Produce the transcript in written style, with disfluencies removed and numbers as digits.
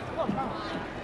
Come on, come on.